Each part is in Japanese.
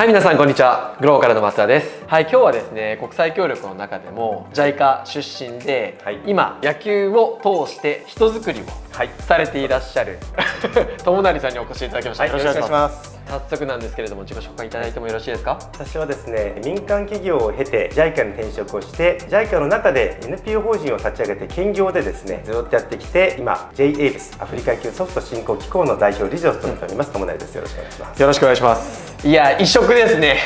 はい、皆さんこんにちは。グローカルの松田です。はい、今日はですね、国際協力の中でも JICA 出身で、はい、今野球を通して人づくりをされていらっしゃる、友成さんにお越しいただきました。よろしくお願いします。早速なんですけれども、自己紹介いただいてもよろしいですか？私はですね、民間企業を経て JICA に転職をして、 JICA の中で NPO 法人を立ち上げて兼業でですね、ずっとやってきて、今 JAVIC アフリカ級ソフト振興機構の代表理事を務めております、友成です。よろしくお願いします。よろしくお願いします。いや、異色ですね。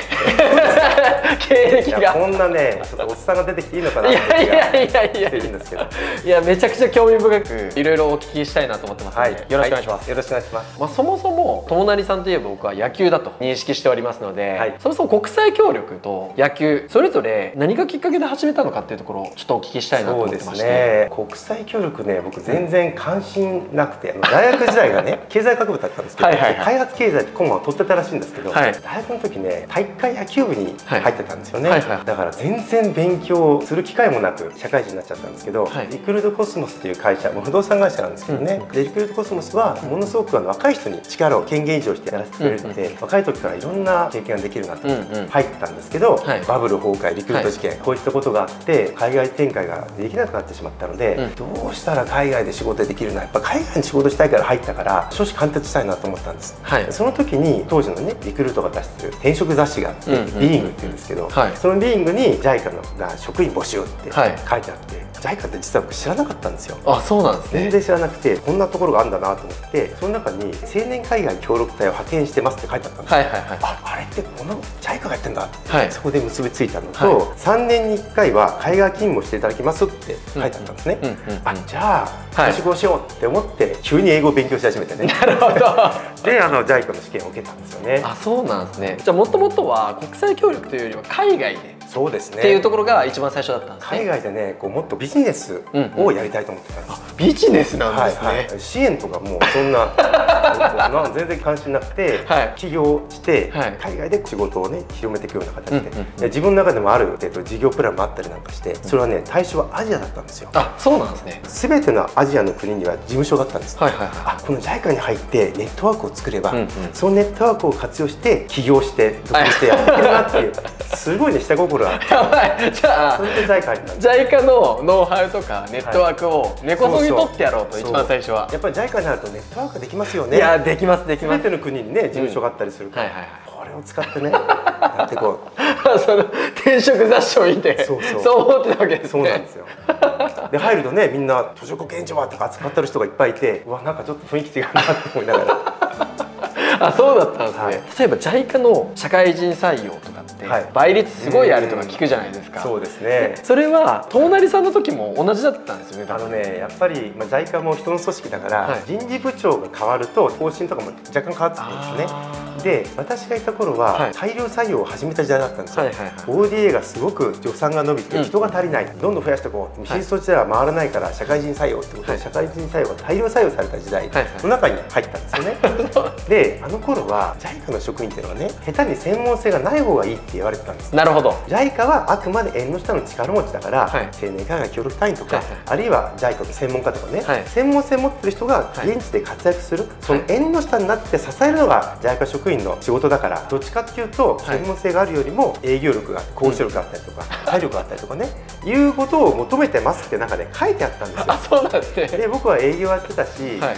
経歴がこんなね、ちょっとおっさんが出てきていいのかなっているんですけど、いや、めちゃくちゃ興味深くいろいろお聞きしたいなと思ってますので、はい、よろしくお願いします。はい、よろしくお願いします。まあ、そもそも友成さんといえば僕は野球だと認識しておりますので、はい、そもそも国際協力と野球それぞれ何がきっかけで始めたのかっていうところをちょっとお聞きしたいなと思ってまして。そうですね、国際協力ね、僕全然関心なくて、大学時代がね、経済学部だったんですけど、開発経済顧問を取ってたらしいんですけど、はい、大学の時ね、体育会野球部に入ってたんですよね。だから全然勉強する機会もなく社会人になっちゃったんですけど、はい、リクルートコスモスっていう会社、もう不動産会社なんですけどね、うん、でリクルートコスモスはものすごく若い人に力を権限移譲してやらせてくれるので、うん、若い時からいろんな経験ができるなと入ったんですけど、はい、バブル崩壊、リクルート事件、はい、こういったことがあって海外展開ができなくなってしまったので、うん、どうしたら海外で仕事できるのは、やっぱ海外に仕事したいから入ったから、少子貫徹したいなと思ったんです。はい、その時に当時のね、リクルートが出してる転職雑誌があって、リーングっていうんですけど、はい、そのリーングに JICA が職員募集って書いてあって、はい、JICA って実は僕知らなかったんですよ。あ、そうなんですね。全然知らなくて、こんなところがあるんだなと思って、その中に青年海外協力隊を派遣してますって書いてあったんですよ。あれってこの JICA がやってんだって、はい、そこで結びついたのと、はい、3年に1回は海外勤務をしていただきますって書いてあったんですね。あ、じゃあ転職をしようって思って急に英語を勉強し始めてね。なるほど。で、JICA の試験を受けたんですよね。あ、そうなんですね。じゃあもともとは国際協力というよりは海外で、そうですね、っていうところが一番最初だったんですね。海外でね、こうもっとビジネスをやりたいと思ってたんです。ビジネスなんですね。はい、はい、支援とかもうそんな全然関心なくて、はい、起業して、はい、海外で仕事をね、広めていくような形で、自分の中でもある、事業プランもあったりなんかして、それはね、対象はアジアだったんですよ。あ、そうなんですね。全てのアジアの国には事務所があったんです。あ、この JICA に入ってネットワークを作れば、うん、うん、そのネットワークを活用して起業して独立してやってるなっていう、すごいね、下心あって。やばい。じゃあそれで JICA のノウハウとかネットワークを根こそぎ取ってやろうと。一番最初はやっぱり JICA になるとネットワークできますよね。いや、できます、できます。全ての国にね、事務所があったりするから、これを使ってね、やってこう。その転職雑誌を見てそう思ってたわけですね。そうなんですよ。で、入るとね、みんな途上国援助はとか扱ってる人がいっぱいいて、うわ、なんかちょっと雰囲気違うなと思いながら。あ、そうだったんですね。はい、例えば JICA の社会人採用とかって倍率すごいあるとか聞くじゃないですか。そうですね。それは友成さんの時も同じだったんですよね。やっぱり JICA も人の組織だから、はい、人事部長が変わると方針とかも若干変わってくるんですね。で、私がいた頃は大量採用を始めた時代だったんですよ。ODA がすごく予算が伸びて人が足りない、どんどん増やしていこう、新卒時代は回らないから社会人採用ってことで、社会人採用が大量採用された時代の中に入ったんですよね。で、あの頃は JICA の職員っていうのはね、下手に専門性がない方がいいって言われてたんです。なるほど。 JICA はあくまで縁の下の力持ちだから、青年海外協力隊員とか、あるいは JICA の専門家とかね、専門性持ってる人が現地で活躍する、その縁の下になって支えるのが JICA 職員の仕事だから、どっちかっていうと専門性があるよりも営業力があって、交渉力があったりとか、体力があったりとかね、いうことを求めてますって中で書いてあったんですよ。あ、そうなんですね。で、僕は営業やってたし、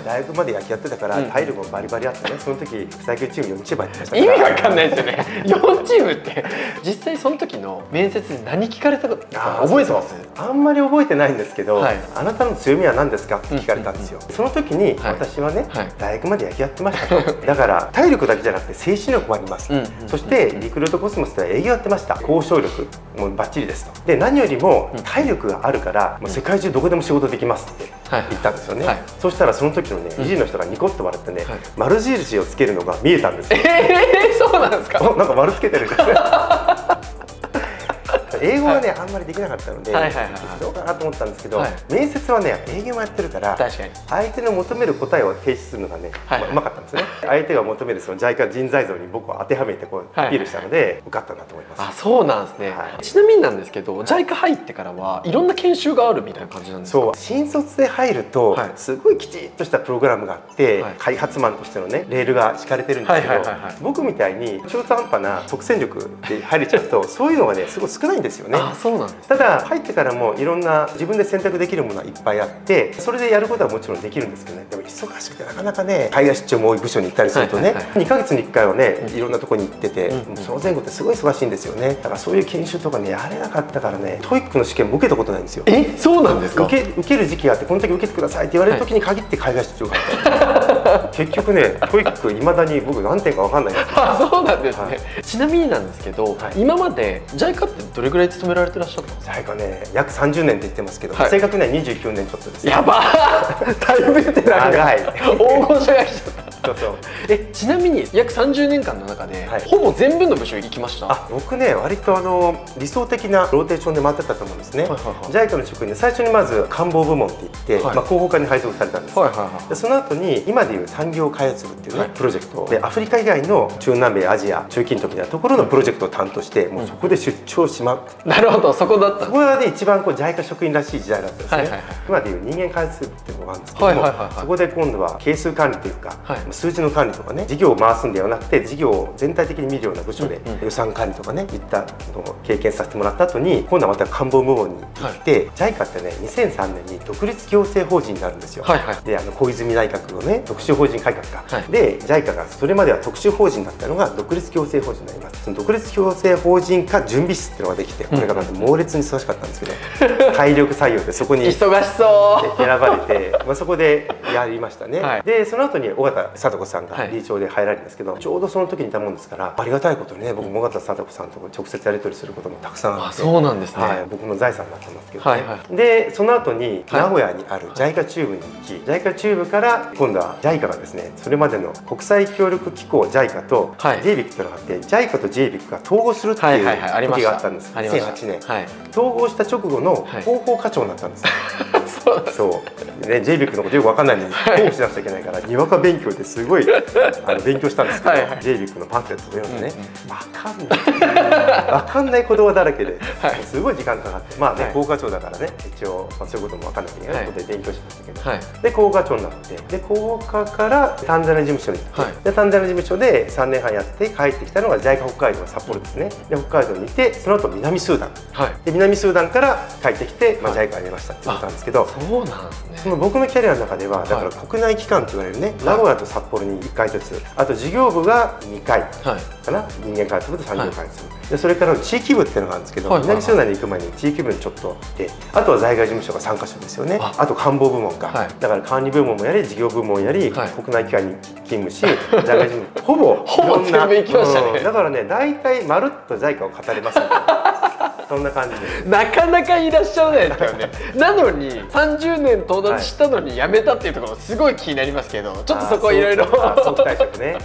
大学まで野球やってたから体力もバリバリあってね、その時最強チーム4チームやってましたから。意味わかんないですよね、4チームって。実際その時の面接で何聞かれたか覚えてます？あんまり覚えてないんですけど、あなたの強みは何ですかって聞かれたんですよ。その時に私はね、大学まで野球やってましたと、だから体力だけじゃなくて精神力もあります、そしてリクルートコスモスでは営業やってました、交渉力もバッチリですと、で、何よりも体力があるからもう世界中どこでも仕事できますって言ったんですよね。そしたらその時のね、理事の人がニコッと笑ってね、丸印をつけるのが見えたんですよ。そうなんですか。なんか丸つけてるんですね。った。英語はね、あんまりできなかったので、どうかなと思ったんですけど、面接はね、営業もやってるから、相手の求める答えを提出するのがね、うまかったんですね。相手が求めるそのJICA人材像に僕は当てはめてこうアピールしたので、受かったなと思います。あ、そうなんですね。ちなみになんですけど、JICA入ってからはいろんな研修があるみたいな感じなんですか？そう、新卒で入るとすごいきちっとしたプログラムがあって、開発マンとしてのねレールが敷かれてるんですけど、僕みたいに中途半端な即戦力で入れちゃうとそういうのがねすごい少ないんですよね。ただ入ってからもいろんな自分で選択できるものはいっぱいあって、それでやることはもちろんできるんですけどね、でも忙しくてなかなかね、海外出張も多い部署に行ったりするとね、2ヶ月に1回はねいろんなとこに行ってて、その前後ってすごい忙しいんですよね。だからそういう研修とかねやれなかったからね、TOEICの試験も受けたことないんですよ。え、そうなんですか？受ける時期があって、この時受けてくださいって言われる時に限って海外出張があった。結局ねTOEICいまだに僕何点か分かんないんですよ。あ、そうなんですね、はい、ちなみになんですけど、今まで JICA ってどれぐらい勤められてらっしゃったんですか？ JICA ね約30年って言ってますけど、正確には29年ちょっとです。やばー、だいぶ言ってない。長い黄金社会人。そうそう。ちなみに約30年間の中で、ほぼ全部の部署行きました？あ、僕ね割と理想的なローテーションで回ってたと思うんですね。 JICA の職員で最初にまず官房部門って言って、広報課に配属されたんです。その後に今でいう産業開発部っていうねプロジェクトで、アフリカ以外の中南米、アジア、中近東みたいなところのプロジェクトを担当して、もうそこで出張しまくって。なるほど、そこだった。そこがね一番 JICA 職員らしい時代だったんですね。今でいう人間開発部っていうのがあるんですけども、そこで今度は係数管理というか数字の管理とかね、事業を回すんではなくて事業を全体的に見るような部署で予算管理とかねいったのを経験させてもらった後に、今度はまた官房部門に行って、 JICA ってね2003年に独立行政法人になるんですよ。で小泉内閣のね特殊法人改革かで JICA がそれまでは特殊法人だったのが独立行政法人になります。その独立行政法人化準備室っていうのができて、これがまた猛烈に忙しかったんですけど、体力採用でそこに忙しそう選ばれて、まあそこでやりましたね。でその後に尾形貞子さんが理事長で入られるんですけど、ちょうどその時にいたもんですから、ありがたいことにね僕も尾形貞子さんと直接やり取りすることもたくさんあって。そうなんですね。僕の財産になってますけどね。でその後に名古屋にある JICA チューブに行き、 JICA チューブから今度は JICA がですねそれまでの国際協力機構 JICA と JVIC ってのがあって、 JICA と JVIC が統合するっていう時があったんです。2008年、統合した直後の広報課長になったんです。そうね、JBIC のことよく分かんないのにこうしなくちゃいけないから、にわか勉強ですごい勉強したんですけど、JBIC のパンフレットを読んでね、分かんない言葉だらけですごい時間かかって、まあね広報課長だからね一応そういうことも分かんなきゃいけないことで勉強しましたけど、で広報課長になって、で広報課からタンザニア事務所に行って、でタンザニア事務所で3年半やって帰ってきたのが JICA 北海道の札幌ですね。で北海道にいて、その後南スーダンで、南スーダンから帰ってきて JICA 辞めましたってことなんですけど、そうなんですね。その僕のキャリアの中ではだから国内機関と言われるね、名古屋と札幌に1回ずつ、あと事業部が2回かな、人間開発部と産業開発部で、それから地域部っていうのがあるんですけど、南スーダンに行く前に地域部にちょっとで、あとは在外事務所が3か所ですよね。あと官房部門か、だから管理部門もやり事業部門やり国内機関に勤務し在外事務所、ほぼ全部行きましたね。だからね大体まるっと JICA を語れますね。そんな感じです。なかなかいらっしゃらないですよね。なのに30年到達したのに辞めたっていうところすごい気になりますけど、ちょっとそこいろいろ。即退職ね。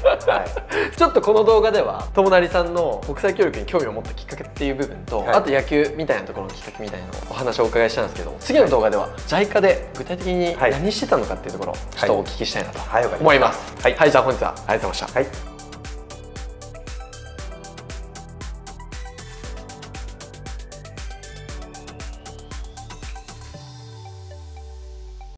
ちょっとこの動画では友成さんの国際協力に興味を持ったきっかけっていう部分と、あと野球みたいなところのきっかけみたいなお話をお伺いしたんですけど、次の動画では JICA で具体的に何してたのかっていうところをちょっとお聞きしたいなと思います。はい、じゃあ本日はありがとうございました。